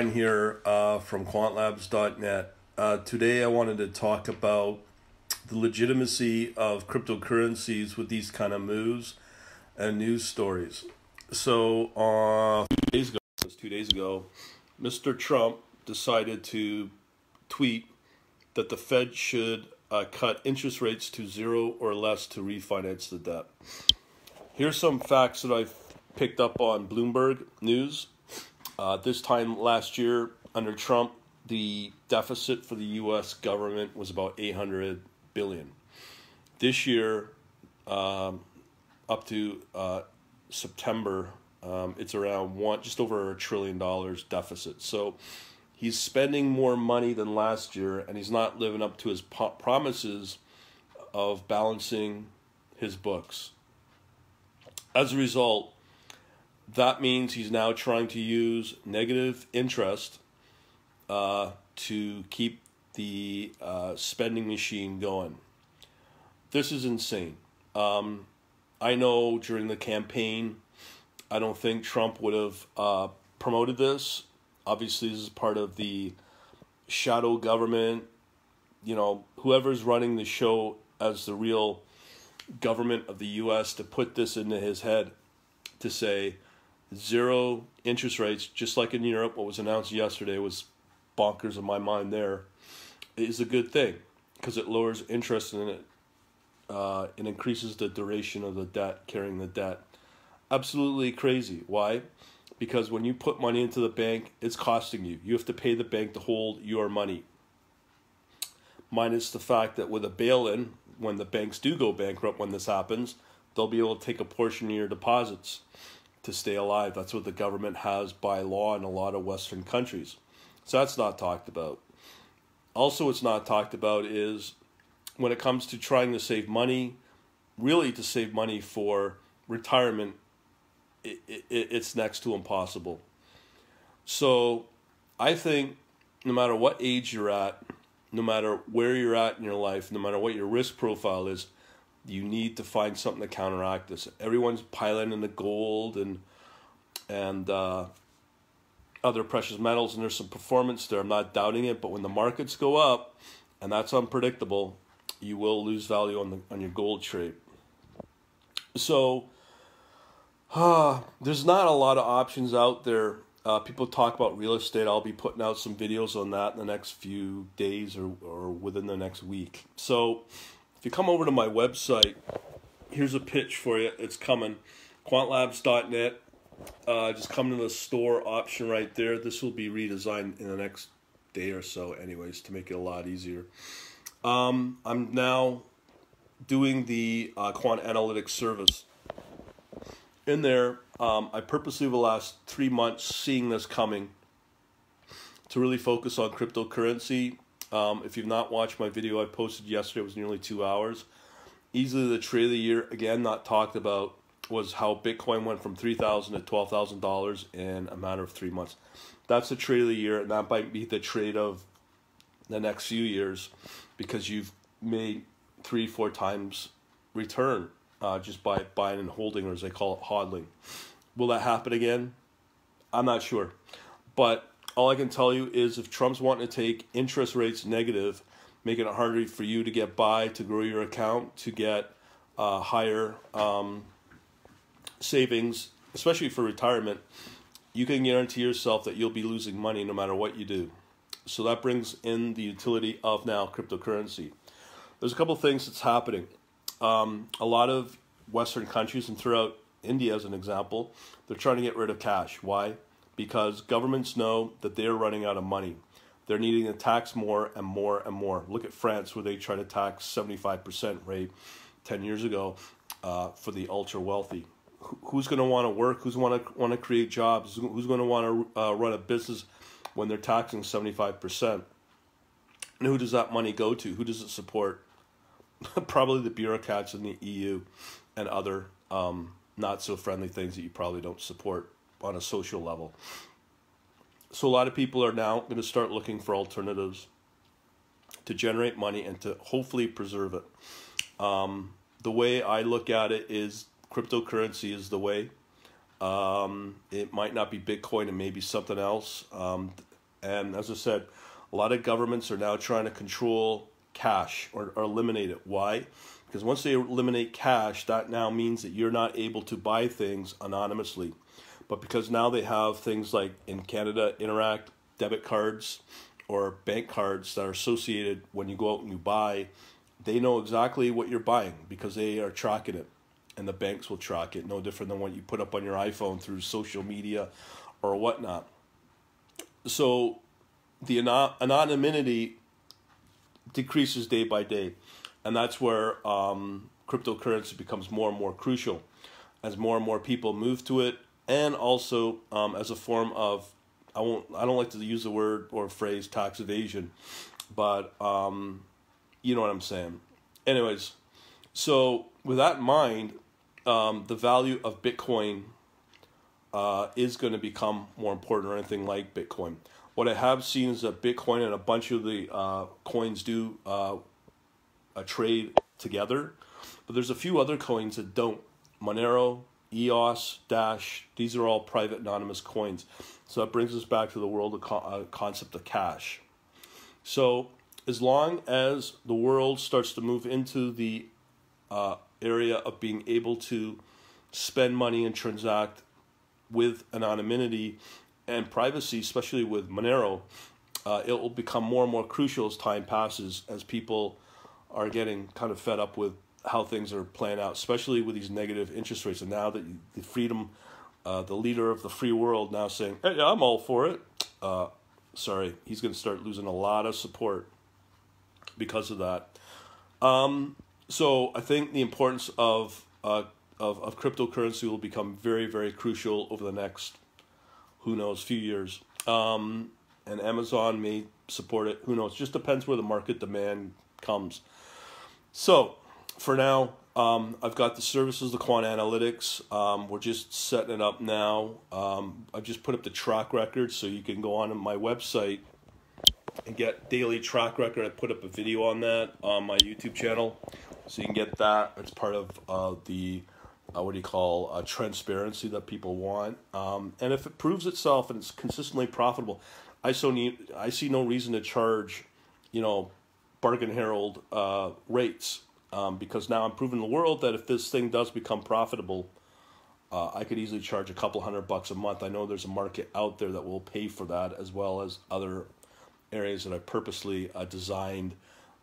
I'm here from Quantlabs.net. Today I wanted to talk about the legitimacy of cryptocurrencies with these kind of moves and news stories. So 2 days ago, Mr. Trump decided to tweet that the Fed should cut interest rates to zero or less to refinance the debt. Here's some facts that I've picked up on Bloomberg News. This time last year, under Trump, the deficit for the U.S. government was about $800 billion. This year, up to September, it's around just over $1 trillion deficit. So he's spending more money than last year, and he's not living up to his promises of balancing his books. As a result, that means he's now trying to use negative interest to keep the spending machine going. This is insane. I know during the campaign, I don't think Trump would have promoted this. Obviously, this is part of the shadow government. You know, whoever's running the show as the real government of the U.S. to put this into his head to say zero interest rates, just like in Europe, what was announced yesterday was bonkers in my mind there, is a good thing because it lowers interest and it increases the duration of the debt, carrying the debt. Absolutely crazy. Why? Because when you put money into the bank, it's costing you. You have to pay the bank to hold your money. Minus the fact that with a bail-in, when the banks do go bankrupt when this happens, they'll be able to take a portion of your deposits to stay alive. That's what the government has by law in a lot of Western countries. So that's not talked about. Also, what's not talked about is when it comes to trying to save money, really to save money for retirement, it's next to impossible. So I think no matter what age you're at, no matter where you're at in your life, no matter what your risk profile is, you need to find something to counteract this. Everyone's piling into gold and other precious metals, and there's some performance there. I'm not doubting it, but when the markets go up, and that's unpredictable, you will lose value on your gold trade. So there's not a lot of options out there. People talk about real estate. I'll be putting out some videos on that in the next few days or within the next week. So if you come over to my website, here's a pitch for you. It's coming. Quantlabs.net. Just come to the store option right there. This will be redesigned in the next day or so anyways to make it a lot easier. I'm now doing the quant analytics service. In there, I purposely over the last 3 months seeing this coming to really focus on cryptocurrency. If you've not watched my video I posted yesterday, it was nearly 2 hours. Easily the trade of the year, again, not talked about, was how Bitcoin went from $3,000 to $12,000 in a matter of 3 months. That's the trade of the year, and that might be the trade of the next few years because you've made 3-4 times return just by buying and holding, or as they call it, hodling. Will that happen again? I'm not sure. But all I can tell you is if Trump's wanting to take interest rates negative, making it harder for you to get by, to grow your account, to get higher savings, especially for retirement, you can guarantee yourself that you'll be losing money no matter what you do. So that brings in the utility of now cryptocurrency. There's a couple things that's happening. A lot of Western countries and throughout India, as an example, they're trying to get rid of cash. Why? Because governments know that they're running out of money. They're needing to tax more and more and more. Look at France, where they try to tax 75% rate 10 years ago for the ultra-wealthy. Who's going to want to work? Who's want to create jobs? Who's going to want to run a business when they're taxing 75%? And who does that money go to? Who does it support? Probably the bureaucrats in the EU and other not-so-friendly things that you probably don't support on a social level. So a lot of people are now going to start looking for alternatives to generate money and to hopefully preserve it. The way I look at it is cryptocurrency is the way. It might not be Bitcoin and maybe something else. And as I said, a lot of governments are now trying to control cash or eliminate it. Why? Because once they eliminate cash, that now means that you're not able to buy things anonymously. But because now they have things like in Canada, Interact, debit cards or bank cards that are associated when you go out and you buy, they know exactly what you're buying because they are tracking it. And the banks will track it, no different than what you put up on your iPhone through social media or whatnot. So the anonymity decreases day by day. And that's where cryptocurrency becomes more and more crucial as more and more people move to it. And also as a form of, I don't like to use the word or phrase tax evasion, but you know what I'm saying. Anyways, so with that in mind, the value of Bitcoin is going to become more important or anything like Bitcoin. What I have seen is that Bitcoin and a bunch of the coins do trade together, but there's a few other coins that don't. Monero, EOS, Dash, these are all private anonymous coins. So that brings us back to the world of concept of cash. So as long as the world starts to move into the area of being able to spend money and transact with anonymity and privacy, especially with Monero, it will become more and more crucial as time passes, as people are getting kind of fed up with how things are playing out, especially with these negative interest rates. And now that the freedom, the leader of the free world now saying, hey, I'm all for it. Sorry, he's going to start losing a lot of support because of that. So I think the importance of cryptocurrency will become very, very crucial over the next, who knows, few years. And Amazon may support it. Who knows? Just depends where the market demand comes. So for now, I've got the services, the quant analytics. We're just setting it up now. I've just put up the track record, so you can go on my website and get daily track record. I put up a video on that on my YouTube channel, so you can get that. It's part of the transparency that people want. And if it proves itself and it's consistently profitable, I see no reason to charge, you know, bargain herald rates, because now I'm proving the world that if this thing does become profitable, I could easily charge a couple $100 a month. I know there's a market out there that will pay for that, as well as other areas that I purposely designed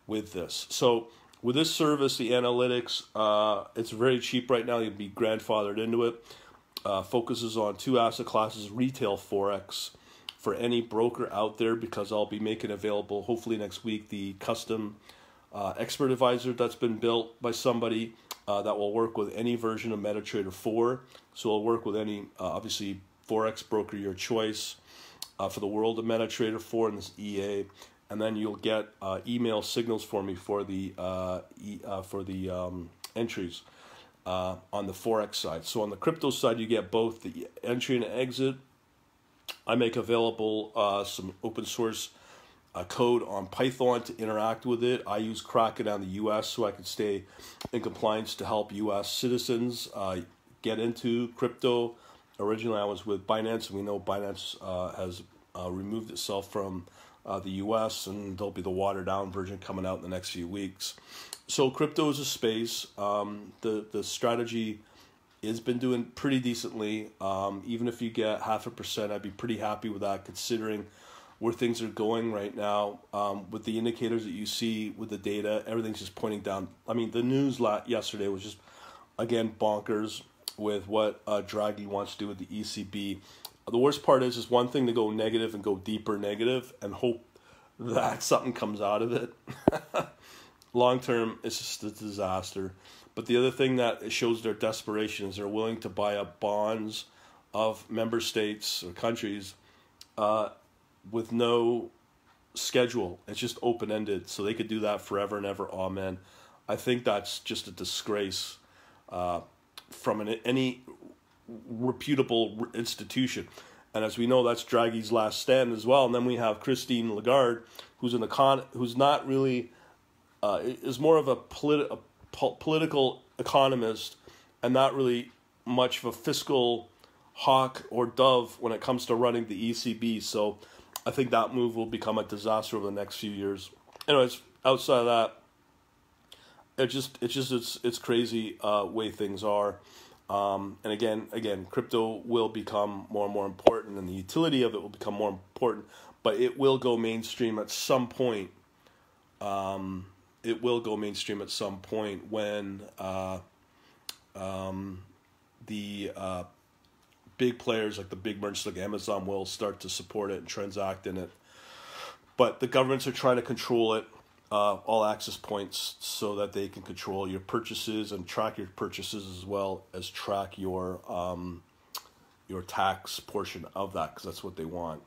with this. So with this service, the analytics, it's very cheap right now. You'd be grandfathered into it. Focuses on two asset classes, retail forex for any broker out there, because I'll be making available hopefully next week the custom expert advisor that's been built by somebody that will work with any version of MetaTrader 4. So it'll work with any, obviously, forex broker your choice. For the world of MetaTrader 4 and this EA, and then you'll get email signals for me for the entries on the forex side. So on the crypto side, you get both the entry and exit. I make available some open source code on Python to interact with it. I use Kraken on the U.S. so I can stay in compliance to help U.S. citizens get into crypto. Originally, I was with Binance, and we know Binance has removed itself from the U.S., and there'll be the watered-down version coming out in the next few weeks. So crypto is a space. The strategy has been doing pretty decently. Even if you get 0.5%, I'd be pretty happy with that, considering where things are going right now. With the indicators that you see, with the data, everything's just pointing down. I mean, the news yesterday was just, again, bonkers, with what Draghi wants to do with the ECB. The worst part is one thing to go negative and go deeper negative and hope that something comes out of it. Long term, it's just a disaster. But the other thing that shows their desperation is they're willing to buy up bonds of member states or countries with no schedule. It's just open-ended, so they could do that forever and ever. Amen. I think that's just a disgrace from any reputable institution. And as we know, that's Draghi's last stand as well. And then we have Christine Lagarde, who's an econ, who's not really, is more of a political economist and not really much of a fiscal hawk or dove when it comes to running the ECB. So I think that move will become a disaster over the next few years. Anyways, outside of that, it's crazy way things are. And again, crypto will become more and more important, and the utility of it will become more important, but it will go mainstream at some point. It will go mainstream at some point when the big players like the big merchants like Amazon will start to support it and transact in it. But the governments are trying to control it, all access points, so that they can control your purchases and track your purchases as well as track your tax portion of that, because that's what they want.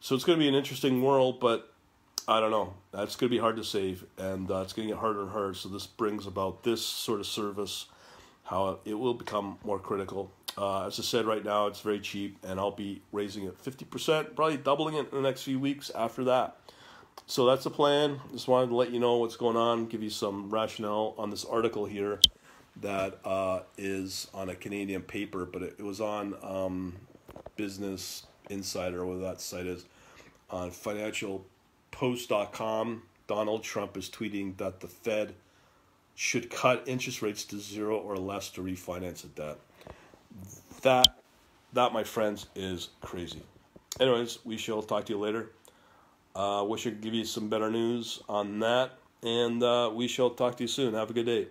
So it's going to be an interesting world, but I don't know. That's going to be hard to save, and it's going to get harder and harder. So this brings about this sort of service, how it will become more critical. As I said, right now it's very cheap, and I'll be raising it 50%, probably doubling it in the next few weeks after that. So that's the plan. Just wanted to let you know what's going on, give you some rationale on this article here that is on a Canadian paper, but it was on Business Insider, whatever that site is, on FinancialPost.com. Donald Trump is tweeting that the Fed should cut interest rates to zero or less to refinance a debt. That, my friends, is crazy. Anyways, we shall talk to you later. Wish I could give you some better news on that, and we shall talk to you soon. Have a good day.